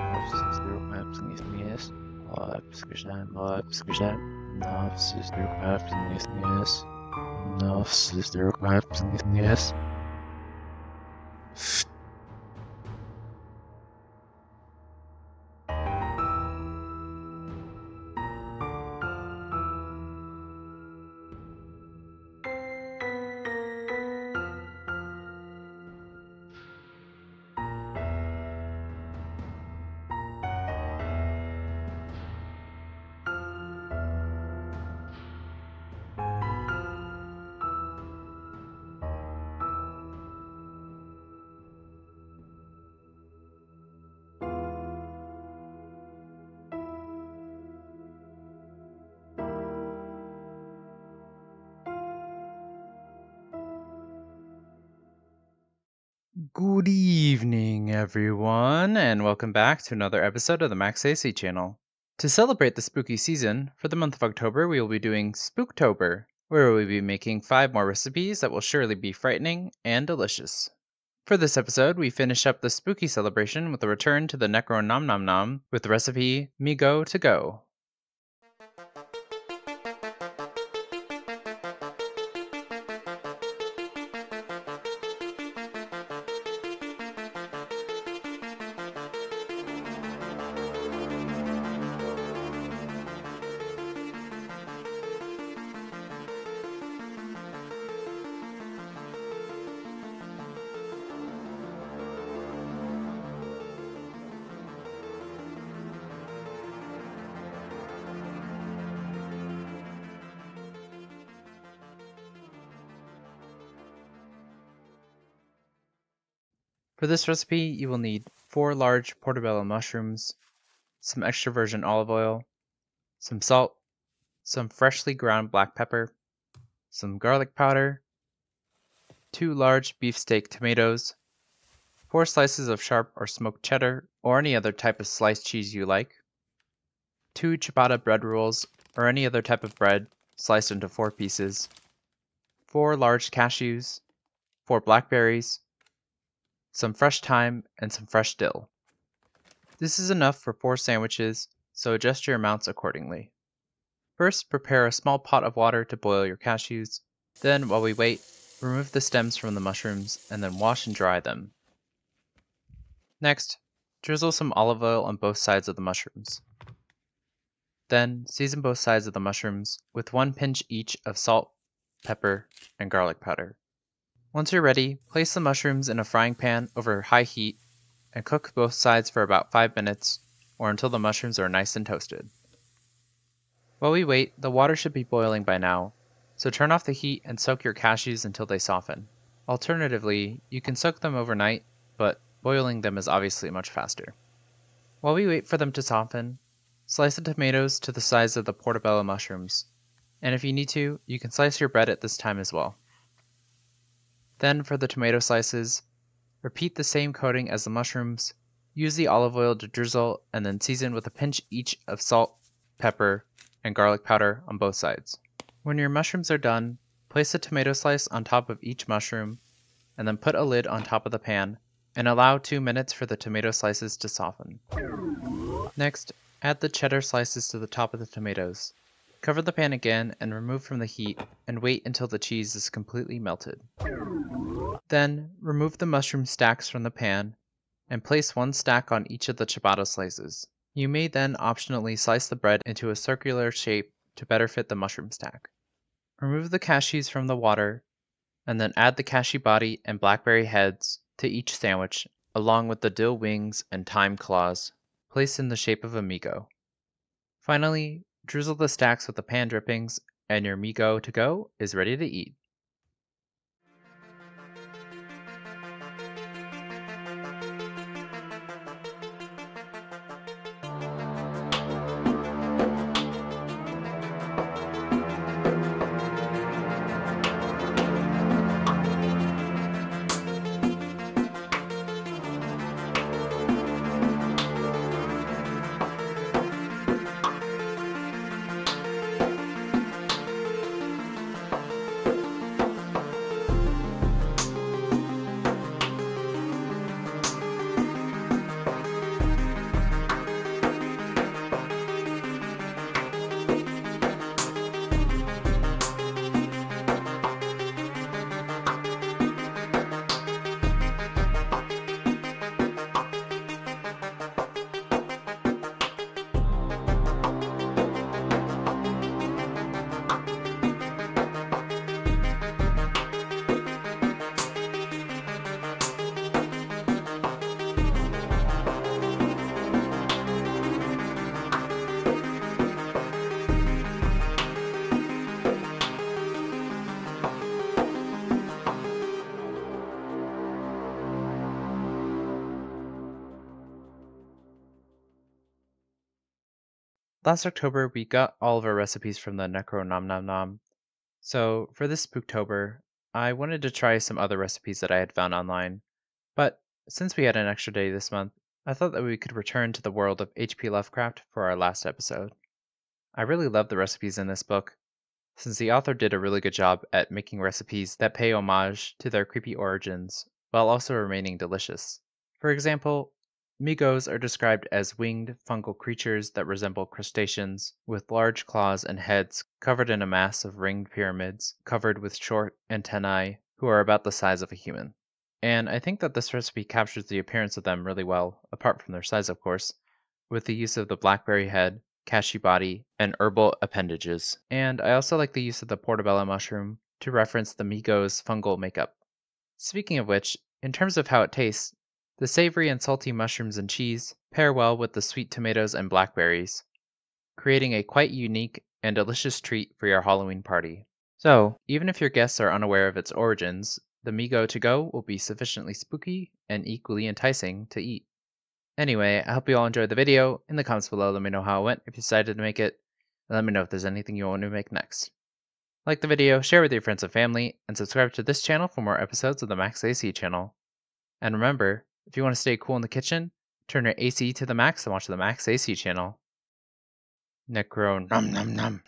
Yes. Good evening, everyone, and welcome back to another episode of the Max AC Channel. To celebrate the spooky season, for the month of October, we will be doing Spooktober, where we will be making 5 more recipes that will surely be frightening and delicious. For this episode, we finish up the spooky celebration with a return to the Necronomnomnom with the recipe Mi-Go To Go. For this recipe, you will need 4 large portobello mushrooms, some extra virgin olive oil, some salt, some freshly ground black pepper, some garlic powder, 2 large beefsteak tomatoes, 4 slices of sharp or smoked cheddar or any other type of sliced cheese you like, 2 ciabatta bread rolls or any other type of bread sliced into 4 pieces, 4 large cashews, 4 blackberries, some fresh thyme, and some fresh dill. This is enough for 4 sandwiches, so adjust your amounts accordingly. First, prepare a small pot of water to boil your cashews. Then, while we wait, remove the stems from the mushrooms and then wash and dry them. Next, drizzle some olive oil on both sides of the mushrooms. Then, season both sides of the mushrooms with 1 pinch each of salt, pepper, and garlic powder. Once you're ready, place the mushrooms in a frying pan over high heat and cook both sides for about 5 minutes or until the mushrooms are nice and toasted. While we wait, the water should be boiling by now, so turn off the heat and soak your cashews until they soften. Alternatively, you can soak them overnight, but boiling them is obviously much faster. While we wait for them to soften, slice the tomatoes to the size of the portobello mushrooms, and if you need to, you can slice your bread at this time as well. Then, for the tomato slices, repeat the same coating as the mushrooms, use the olive oil to drizzle, and then season with a pinch each of salt, pepper, and garlic powder on both sides. When your mushrooms are done, place a tomato slice on top of each mushroom, and then put a lid on top of the pan, and allow 2 minutes for the tomato slices to soften. Next, add the cheddar slices to the top of the tomatoes. Cover the pan again and remove from the heat, and wait until the cheese is completely melted. Then, remove the mushroom stacks from the pan, and place 1 stack on each of the ciabatta slices. You may then optionally slice the bread into a circular shape to better fit the mushroom stack. Remove the cashews from the water, and then add the cashew body and blackberry heads to each sandwich, along with the dill wings and thyme claws, placed in the shape of a Mi-Go. Finally, drizzle the stacks with the pan drippings, and your Mi-Go To Go is ready to eat. Last October, we got all of our recipes from the Necronomnomnom. So for this Spooktober, I wanted to try some other recipes that I had found online. But since we had an extra day this month, I thought that we could return to the world of HP Lovecraft for our last episode. I really love the recipes in this book, since the author did a really good job at making recipes that pay homage to their creepy origins while also remaining delicious. For example, Mi-Gos are described as winged fungal creatures that resemble crustaceans, with large claws and heads covered in a mass of ringed pyramids covered with short antennae who are about the size of a human. And I think that this recipe captures the appearance of them really well, apart from their size of course, with the use of the blackberry head, cashew body, and herbal appendages. And I also like the use of the portobello mushroom to reference the Mi-Gos' fungal makeup. Speaking of which, in terms of how it tastes, the savory and salty mushrooms and cheese pair well with the sweet tomatoes and blackberries, creating a quite unique and delicious treat for your Halloween party. So, even if your guests are unaware of its origins, the Mi-Go To Go will be sufficiently spooky and equally enticing to eat. Anyway, I hope you all enjoyed the video. In the comments below, let me know how it went if you decided to make it, and let me know if there's anything you want me to make next. Like the video, share with your friends and family, and subscribe to this channel for more episodes of the Max AC Channel. And remember, if you want to stay cool in the kitchen, turn your AC to the max and watch the Max AC Channel. Necronomnomnom.